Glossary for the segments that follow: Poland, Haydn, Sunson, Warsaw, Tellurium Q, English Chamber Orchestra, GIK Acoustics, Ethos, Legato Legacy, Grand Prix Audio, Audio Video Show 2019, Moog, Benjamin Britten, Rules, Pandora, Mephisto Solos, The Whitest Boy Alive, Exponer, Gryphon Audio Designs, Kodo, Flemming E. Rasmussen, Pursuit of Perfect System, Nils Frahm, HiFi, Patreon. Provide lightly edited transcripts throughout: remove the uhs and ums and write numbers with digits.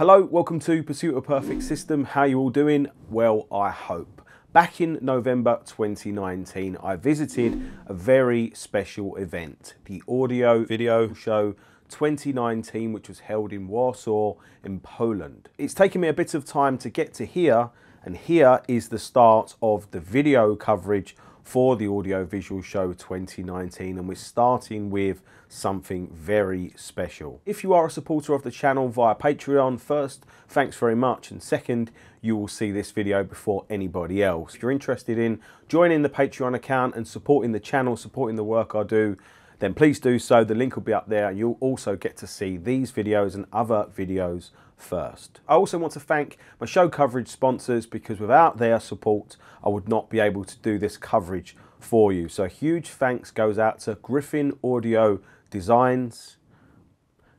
Hello, welcome to Pursuit of Perfect System. How you all doing? Well, I hope. Back in November 2019, I visited a very special event, the Audio Video Show 2019, which was held in Warsaw in Poland. It's taken me a bit of time to get to here, and here is the start of the video coverage for the Audio Visual Show 2019, and we're starting with something very special. If you are a supporter of the channel via Patreon, first, thanks very much, and second, you will see this video before anybody else. If you're interested in joining the Patreon account and supporting the channel, supporting the work I do, then please do so. The link will be up there. You'll also get to see these videos and other videos first. I also want to thank my show coverage sponsors, because without their support I would not be able to do this coverage for you. So huge thanks goes out to Gryphon Audio Designs,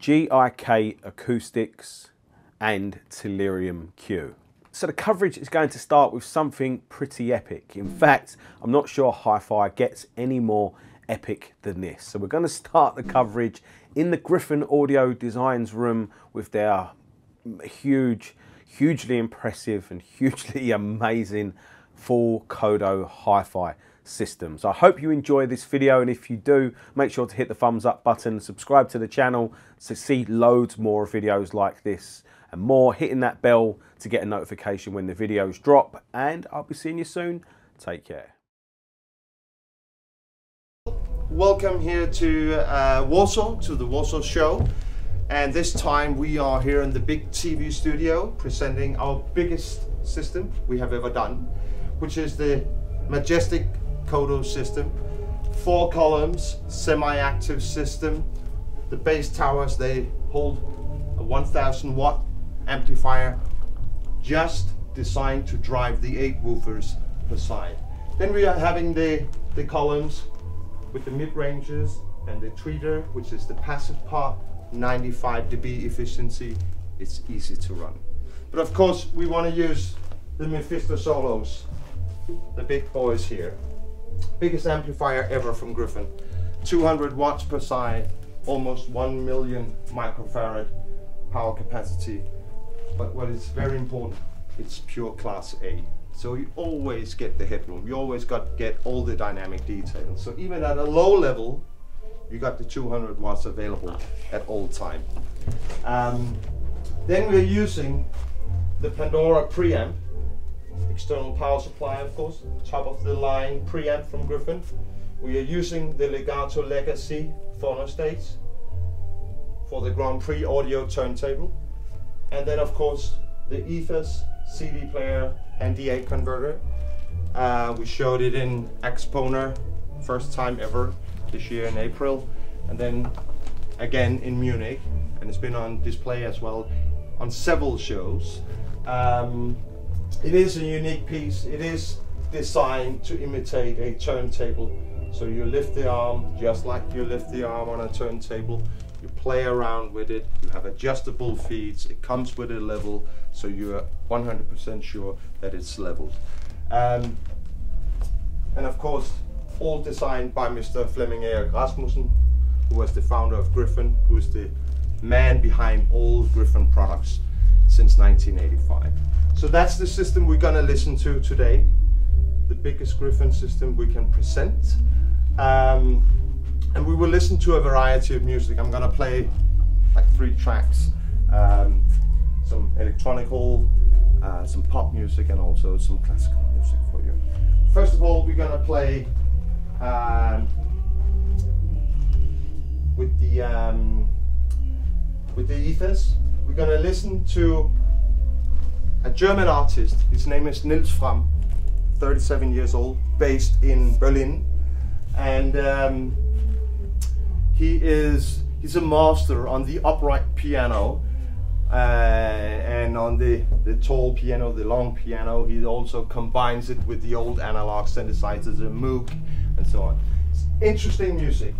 GIK Acoustics and Tellurium Q. So the coverage is going to start with something pretty epic. In fact, I'm not sure hi-fi gets any more epic than this. So we're going to start the coverage in the Gryphon Audio Designs room with their hugely impressive and hugely amazing full Kodo hi-fi system. So I hope you enjoy this video, and if you do, make sure to hit the thumbs up button, subscribe to the channel to see loads more videos like this and more, hitting that bell to get a notification when the videos drop, and I'll be seeing you soon. Take care. Welcome here to Warsaw, to the Warsaw show. And this time we are here in the big TV studio presenting our biggest system we have ever done, which is the majestic Kodo system. 4 columns, semi-active system. The bass towers, they hold a 1000 watt amplifier just designed to drive the 8 woofers per side. Then we are having the columns with the mid-ranges and the tweeter, which is the passive part, 95 dB efficiency. It's easy to run. But of course, we want to use the Mephisto Solos, the big boys here. Biggest amplifier ever from Gryphon. 200 watts per side, almost 1 million microfarad power capacity. But what is very important, it's pure class A. So you always get the headroom. You always get all the dynamic details. So even at a low level, you got the 200 watts available at all time. Then we're using the Pandora preamp, external power supply, of course, top of the line preamp from Gryphon. We are using the Legato Legacy phonostates for the Grand Prix Audio turntable. And then of course, the Ethos CD player and DA converter. We showed it in Exponer, first time ever this year in April, and then again in Munich, and it's been on display as well on several shows. It is a unique piece. It is designed to imitate a turntable. So you lift the arm just like you lift the arm on a turntable. You play around with it, you have adjustable feeds, it comes with a level, so you're 100% sure that it's leveled. And of course, all designed by Mr. Flemming E. Rasmussen, who was the founder of Gryphon, who is the man behind all Gryphon products since 1985. So that's the system we're gonna listen to today, the biggest Gryphon system we can present. And we will listen to a variety of music. I'm going to play like 3 tracks, some electronical, some pop music, and also some classical music for you. First of all, we're going to play with the Ethos. We're going to listen to a German artist. His name is Nils Frahm, 37 years old, based in Berlin, and he's a master on the upright piano and on the tall piano, the long piano. He also combines it with the old analog synthesizers, the Moog, and so on. It's interesting music.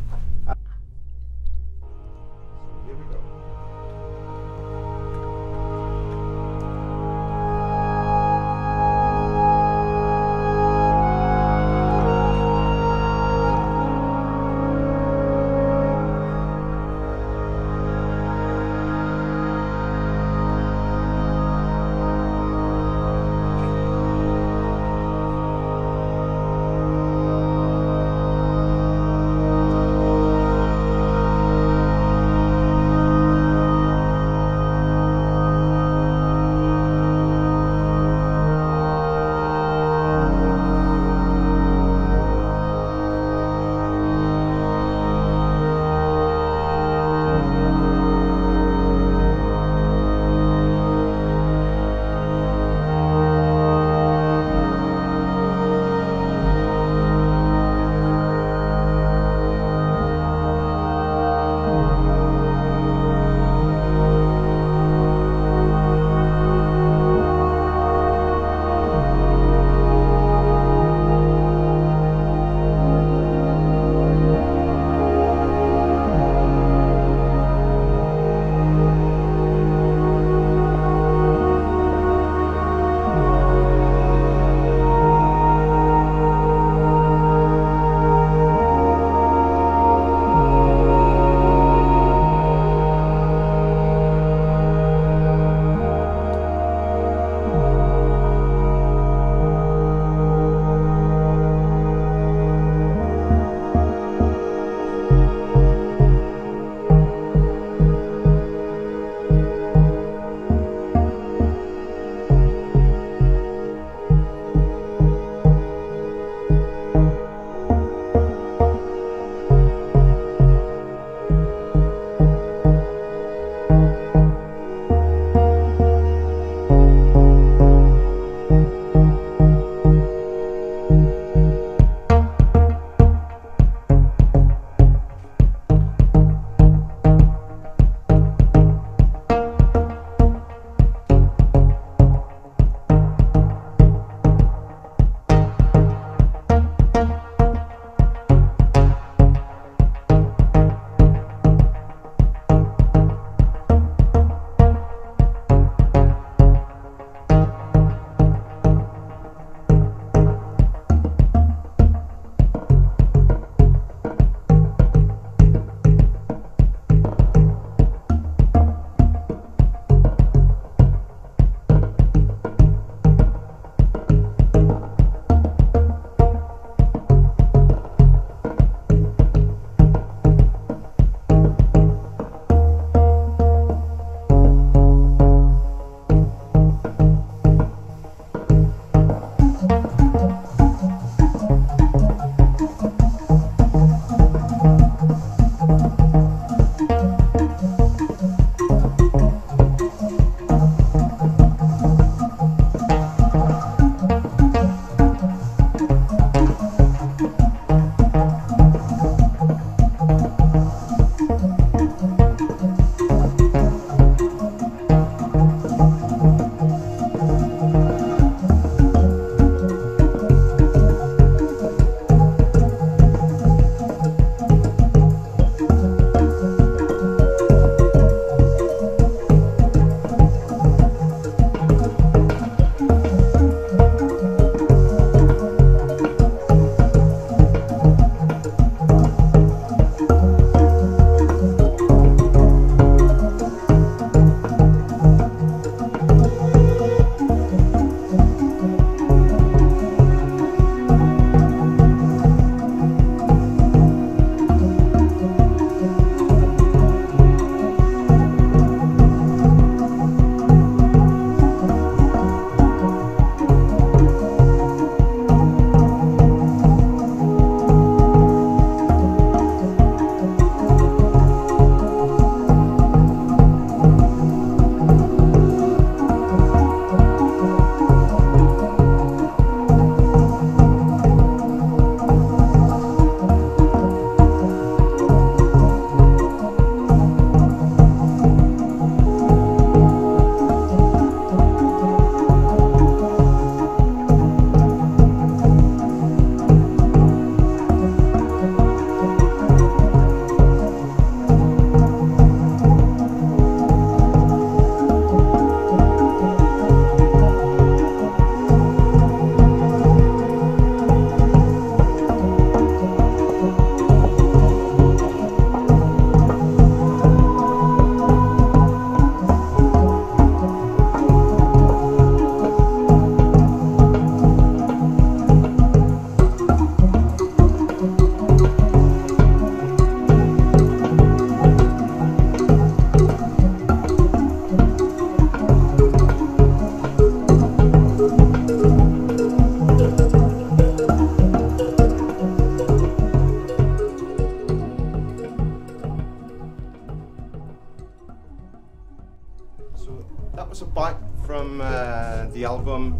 That was a bite from the album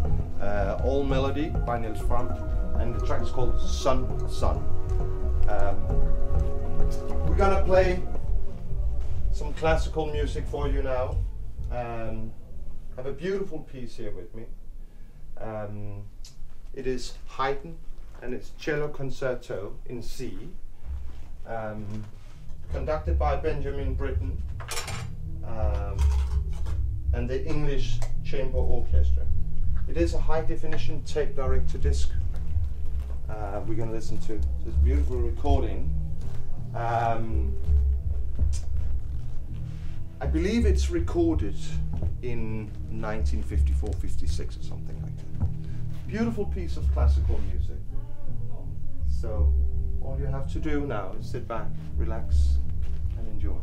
All Melody by Nils Frahm, and the track is called Sun Sun. We're gonna play some classical music for you now. I have a beautiful piece here with me. It is Haydn, and it's Cello Concerto in C, conducted by Benjamin Britten and the English Chamber Orchestra. It is a high-definition tape direct-to-disc. We're going to listen to this beautiful recording. I believe it's recorded in 1954, 56 or something like that. Beautiful piece of classical music. So all you have to do now is sit back, relax, and enjoy.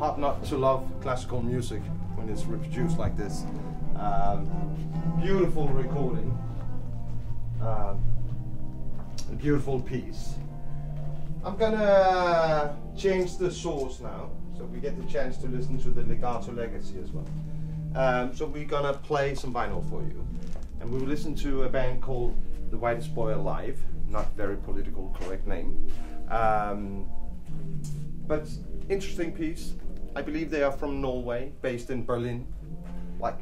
hard not to love classical music when it's reproduced like this. Beautiful recording, a beautiful piece. I'm gonna change the source now, so we get the chance to listen to the Legato Legacy as well. So we're gonna play some vinyl for you, and we will listen to a band called The Whitest Boy Alive. Not very political correct name, but interesting piece. I believe they are from Norway, based in Berlin, like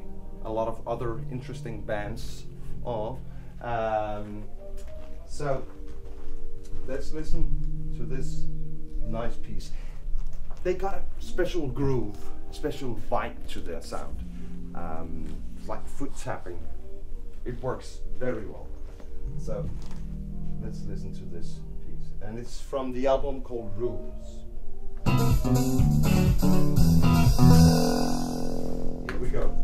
a lot of other interesting bands are. So let's listen to this nice piece. They got a special groove, a special vibe to their sound. It's like foot tapping. It works very well. So let's listen to this piece. And it's from the album called Rules. Here we go.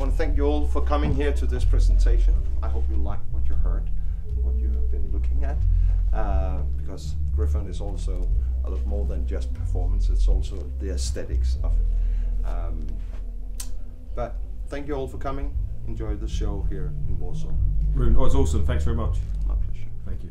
I want to thank you all for coming here to this presentation. I hope you liked what you heard, what you have been looking at, because Gryphon is also a lot more than just performance, it's also the aesthetics of it. But thank you all for coming. Enjoy the show here in Warsaw. It was awesome. Thanks very much. My pleasure. Thank you.